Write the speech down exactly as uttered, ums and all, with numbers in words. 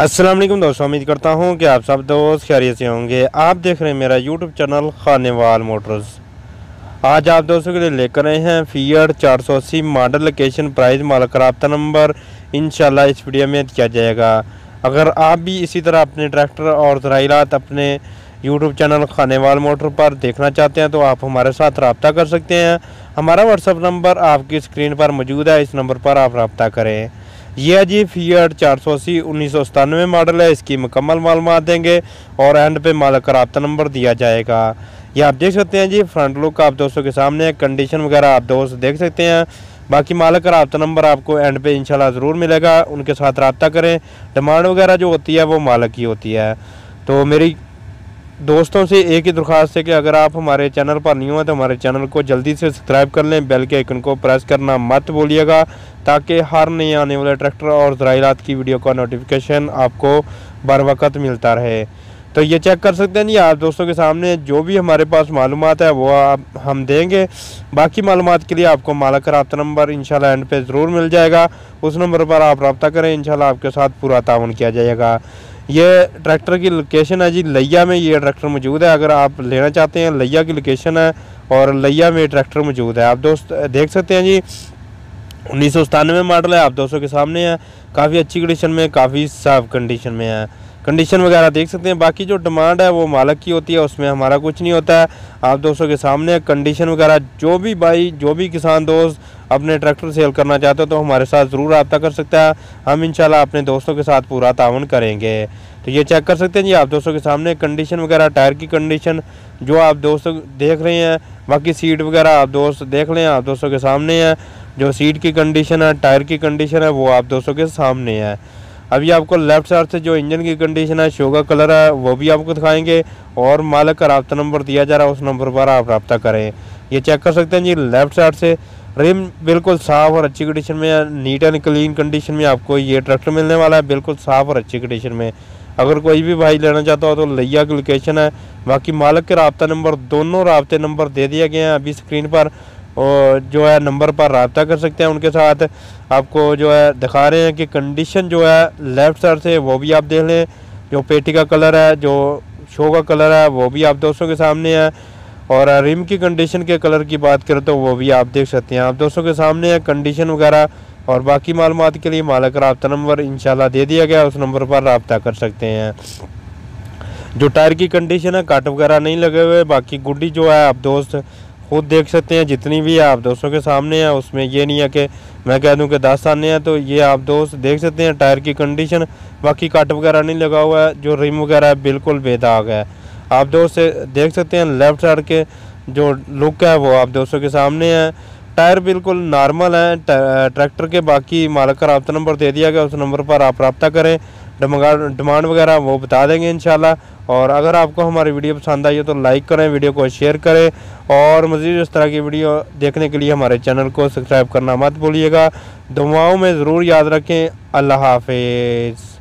अस्सलाम वालेकुम दोस्तों, उम्मीद करता हूँ कि आप सब दोस्त खैरियत से होंगे। आप देख रहे हैं मेरा यूट्यूब चैनल खानेवाल मोटर्स। आज आप दोस्तों के लिए लेकर आए हैं फिएट चार सौ अस्सी मॉडल, लोकेशन, प्राइस, मालिक रब्ता नंबर इंशाल्लाह इस वीडियो में दिया जाएगा। अगर आप भी इसी तरह अपने ट्रैक्टर और ज़राइलात अपने यूट्यूब चैनल खानेवाल मोटर पर देखना चाहते हैं तो आप हमारे साथ रब्ता कर सकते हैं। हमारा व्हाट्सअप नंबर आपकी स्क्रीन पर मौजूद है, इस नंबर पर आप रब्ता करें। यह जी फिएट चार सौ अस्सी उन्नीस सौ सतानवे मॉडल है। इसकी मुकम्मल मालूमात देंगे और एंड पे मालिक का रब्ता नंबर दिया जाएगा। ये आप देख सकते हैं जी, फ्रंट लुक आप दोस्तों के सामने है, कंडीशन वगैरह आप दोस्त देख सकते हैं। बाकी मालिक का रब्ता नंबर आपको एंड पे इंशाल्लाह ज़रूर मिलेगा, उनके साथ रब्ता करें। डिमांड वगैरह जो होती है वो मालिक की होती है। तो मेरी दोस्तों से एक ही दरख्वास्त है कि अगर आप हमारे चैनल पर नहीं हो तो हमारे चैनल को जल्दी से सब्सक्राइब कर लें, बेल के आइकन को प्रेस करना मत भूलिएगा ताकि हर नए आने वाले ट्रैक्टर और ज़राइलात की वीडियो का नोटिफिकेशन आपको बर वक्त मिलता रहे। तो ये चेक कर सकते हैं जी आप दोस्तों के सामने, जो भी हमारे पास मालूमात है वो आप हम देंगे। बाकी मालूमात के लिए आपको मालिक का रब्ता नंबर इंशाल्लाह एंड पे ज़रूर मिल जाएगा, उस नंबर पर आप रब्ता करें, इंशाल्लाह आपके साथ पूरा ताउन किया जाएगा। ये ट्रैक्टर की लोकेशन है जी लिया में, ये ट्रैक्टर मौजूद है। अगर आप लेना चाहते हैं, लिया की लोकेशन है और लिया में ट्रैक्टर मौजूद है। आप दोस्त देख सकते हैं जी, उन्नीस सौ सतानवे मॉडल है, आप दोस्तों के सामने है। काफ़ी अच्छी कंडीशन में, काफ़ी साफ कंडीशन में है, कंडीशन वगैरह देख सकते हैं। बाकी जो डिमांड है वो मालिक की होती है, उसमें हमारा कुछ नहीं होता है। आप दोस्तों के सामने कंडीशन वगैरह, जो भी भाई, जो भी किसान दोस्त अपने ट्रैक्टर सेल करना चाहते हो तो हमारे साथ ज़रूर रब्ता कर सकता है। हम इंशाल्लाह अपने दोस्तों के साथ पूरा ताउन करेंगे। तो ये चेक कर सकते हैं जी आप दोस्तों के सामने, कंडीशन वगैरह, टायर की कंडीशन जो आप दोस्तों देख रहे हैं। बाकी सीट वगैरह आप दोस्त देख लें, आप दोस्तों के सामने है। जो सीट की कंडीशन है, टायर की कंडीशन है, वो आप दोस्तों के सामने है। अभी आपको लेफ्ट साइड से जो इंजन की कंडीशन है, शो का कलर है, वो भी आपको दिखाएंगे। और मालिक का रब्ता नंबर दिया जा रहा है, उस नंबर पर आप रब्ता करें। ये चेक कर सकते हैं जी लेफ़्ट साइड से। रिम बिल्कुल साफ़ और अच्छी कंडीशन में है, नीट एंड क्लीन कंडीशन में आपको ये ट्रैक्टर मिलने वाला है, बिल्कुल साफ़ और अच्छी कंडीशन में। अगर कोई भी भाई लेना चाहता हो तो लिया की लोकेशन है। बाकी मालिक के रब्ता नंबर, दोनों रब्ते नंबर दे दिए गए हैं अभी स्क्रीन पर, और जो है नंबर पर रब्ता कर सकते हैं उनके साथ। आपको जो है दिखा रहे हैं कि कंडीशन जो है लेफ़्ट साइड से, वो भी आप देख लें। जो पेटी का कलर है, जो शो का कलर है, वो भी आप दोस्तों के सामने है। और रिम की कंडीशन के कलर की बात करें तो वो भी आप देख सकते हैं, आप दोस्तों के सामने है, कंडीशन वगैरह। और बाकी मालूमात के लिए मालिक का रब्ता नंबर इंशाल्लाह दे दिया गया, उस नंबर पर रब्ता कर सकते हैं। जो टायर की कंडीशन है, काट वगैरह नहीं लगे हुए। बाकी गुड्डी जो है आप दोस्त खुद देख सकते हैं, जितनी भी है आप दोस्तों के सामने है। उसमें ये नहीं है कि मैं कह दूं कि दस आने हैं, तो ये आप दोस्त देख सकते हैं टायर की कंडीशन। बाकी कट वगैरह नहीं लगा हुआ है, जो रिम वगैरह बिल्कुल बेदाग है, आप दोस्त देख सकते हैं। लेफ़्ट साइड के जो लुक है वो आप दोस्तों के सामने है। टायर बिल्कुल नॉर्मल है ट्रैक्टर के। बाकी मालिक का रब्ता नंबर दे दिया गया, उस नंबर पर आप रब्ता करें। डिमांड वगैरह वो बता देंगे इंशाल्लाह। और अगर आपको हमारी वीडियो पसंद आई हो तो लाइक करें, वीडियो को शेयर करें, और मज़ीद इस तरह की वीडियो देखने के लिए हमारे चैनल को सब्सक्राइब करना मत भूलिएगा। दुआओं में ज़रूर याद रखें। अल्लाह हाफिज़।